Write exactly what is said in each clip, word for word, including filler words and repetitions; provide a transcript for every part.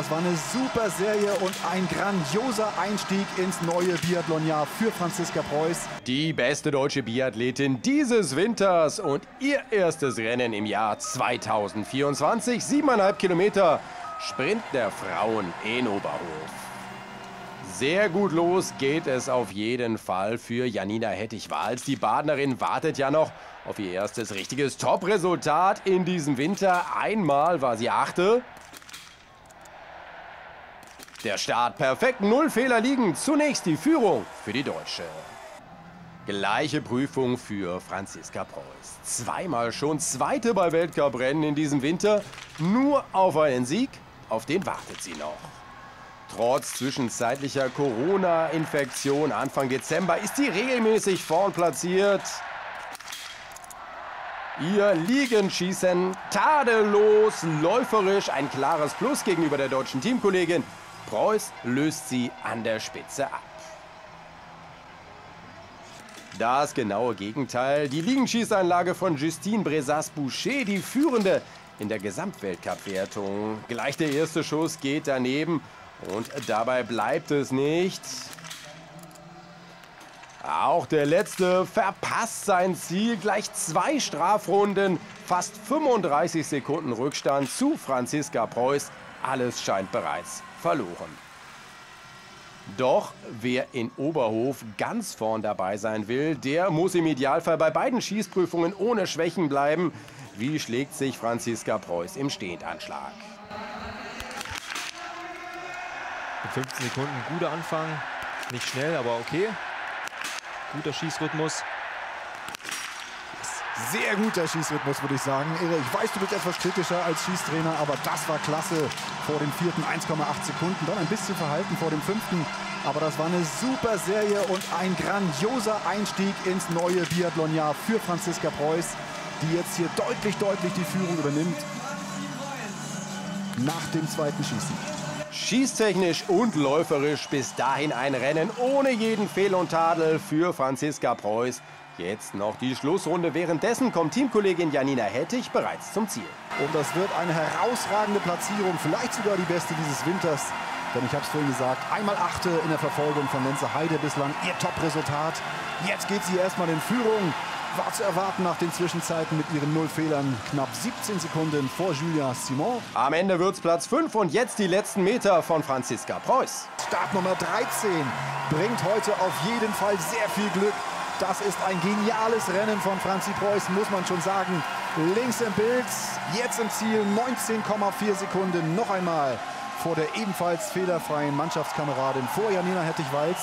Das war eine super Serie und ein grandioser Einstieg ins neue Biathlonjahr für Franziska Preuß. Die beste deutsche Biathletin dieses Winters und ihr erstes Rennen im Jahr zweitausendvierundzwanzig. Siebeneinhalb Kilometer Sprint der Frauen in Oberhof. Sehr gut los geht es auf jeden Fall für Janina Hettich-Walz. Die Badenerin wartet ja noch auf ihr erstes richtiges Top-Resultat in diesem Winter. Einmal war sie Achte. Der Start perfekt, null Fehler liegen. Zunächst die Führung für die Deutsche. Gleiche Prüfung für Franziska Preuß. Zweimal schon Zweite bei Weltcuprennen in diesem Winter. Nur auf einen Sieg, auf den wartet sie noch. Trotz zwischenzeitlicher Corona-Infektion Anfang Dezember ist sie regelmäßig vorn platziert. Ihr Liegenschießen tadellos, läuferisch ein klares Plus gegenüber der deutschen Teamkollegin. Preuß löst sie an der Spitze ab. Das genaue Gegenteil, die Liegenschießanlage von Justine Braisaz-Bouchet, die führende in der Gesamtweltcup-Wertung. Gleich der erste Schuss geht daneben. Und dabei bleibt es nicht. Auch der letzte verpasst sein Ziel. Gleich zwei Strafrunden, fast fünfunddreißig Sekunden Rückstand zu Franziska Preuß. Alles scheint bereits verloren. Doch wer in Oberhof ganz vorn dabei sein will, der muss im Idealfall bei beiden Schießprüfungen ohne Schwächen bleiben. Wie schlägt sich Franziska Preuß im Stehendanschlag? In fünfzehn Sekunden guter Anfang, nicht schnell, aber okay. Guter Schießrhythmus. Sehr guter Schießrhythmus, würde ich sagen. Ich weiß, du bist etwas kritischer als Schießtrainer, aber das war klasse. Vor dem vierten eins Komma acht Sekunden, dann ein bisschen verhalten vor dem fünften. Aber das war eine super Serie und ein grandioser Einstieg ins neue Biathlonjahr für Franziska Preuß, die jetzt hier deutlich, deutlich die Führung übernimmt nach dem zweiten Schießen. Schießtechnisch und läuferisch bis dahin ein Rennen ohne jeden Fehl und Tadel für Franziska Preuß. Jetzt noch die Schlussrunde. Währenddessen kommt Teamkollegin Janina Hettich bereits zum Ziel. Und das wird eine herausragende Platzierung, vielleicht sogar die beste dieses Winters. Denn ich habe es vorhin gesagt, einmal Achte in der Verfolgung von Lenze Heide bislang, ihr Top-Resultat. Jetzt geht sie erstmal in Führung. War zu erwarten nach den Zwischenzeiten mit ihren Nullfehlern. Knapp siebzehn Sekunden vor Julia Simon. Am Ende wird's Platz fünf und jetzt die letzten Meter von Franziska Preuß. Startnummer dreizehn bringt heute auf jeden Fall sehr viel Glück. Das ist ein geniales Rennen von Franzi Preuß, muss man schon sagen. Links im Bild, jetzt im Ziel, neunzehn Komma vier Sekunden noch einmal vor der ebenfalls fehlerfreien Mannschaftskameradin, vor Janina Hettich-Walz.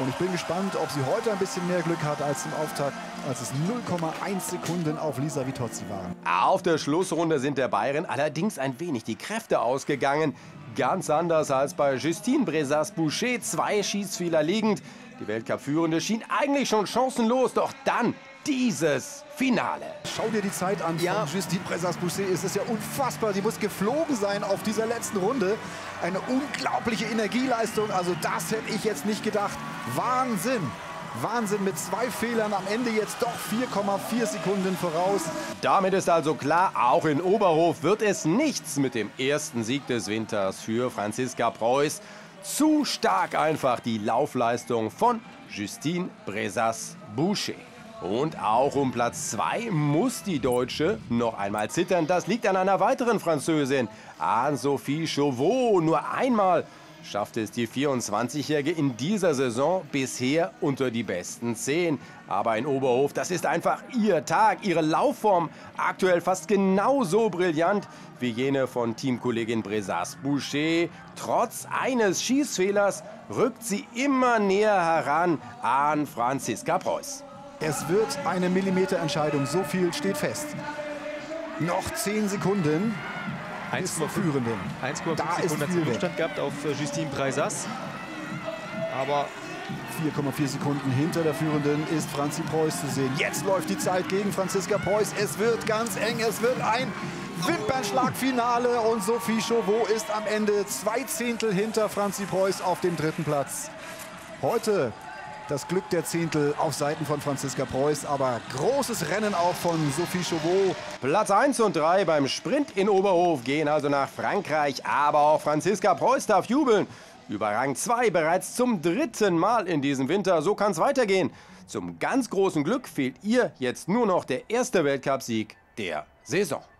Und ich bin gespannt, ob sie heute ein bisschen mehr Glück hat als im Auftakt, als es null Komma eins Sekunden auf Lisa Vitozzi waren. Auf der Schlussrunde sind der Bayerin allerdings ein wenig die Kräfte ausgegangen. Ganz anders als bei Justine Braisaz-Bouchet, zwei Schießfehler liegend. Die Weltcup-Führende schien eigentlich schon chancenlos, doch dann dieses Finale. Schau dir die Zeit an ja. von Justine Braisaz-Bouchet. Es ist ja unfassbar. Sie muss geflogen sein auf dieser letzten Runde. Eine unglaubliche Energieleistung. Also das hätte ich jetzt nicht gedacht. Wahnsinn. Wahnsinn mit zwei Fehlern. Am Ende jetzt doch vier Komma vier Sekunden voraus. Damit ist also klar, auch in Oberhof wird es nichts mit dem ersten Sieg des Winters für Franziska Preuß. Zu stark einfach die Laufleistung von Justine Braisaz-Bouchet. Und auch um Platz zwei muss die Deutsche noch einmal zittern. Das liegt an einer weiteren Französin, an Sophie Chauveau. Nur einmal schafft es die vierundzwanzigjährige in dieser Saison bisher unter die besten zehn. Aber in Oberhof, das ist einfach ihr Tag, ihre Laufform aktuell fast genauso brillant wie jene von Teamkollegin Braisaz-Bouchet. Trotz eines Schießfehlers rückt sie immer näher heran an Franziska Preuß. Es wird eine Millimeterentscheidung, so viel steht fest. Noch zehn Sekunden bis zur Führenden. eins Komma fünf Sekunden Rückstand gehabt auf Justine Braisaz. Aber vier Komma vier Sekunden hinter der Führenden ist Franzi Preuß zu sehen. Jetzt läuft die Zeit gegen Franziska Preuß. Es wird ganz eng, es wird ein Wimpernschlagfinale. Und Sophie Chauveau ist am Ende zwei Zehntel hinter Franzi Preuß auf dem dritten Platz. Heute Das Glück der Zehntel auf Seiten von Franziska Preuß, aber großes Rennen auch von Sophie Chauveau. Platz eins und drei beim Sprint in Oberhof gehen also nach Frankreich, aber auch Franziska Preuß darf jubeln. Über Rang zwei bereits zum dritten Mal in diesem Winter, so kann es weitergehen. Zum ganz großen Glück fehlt ihr jetzt nur noch der erste Weltcupsieg der Saison.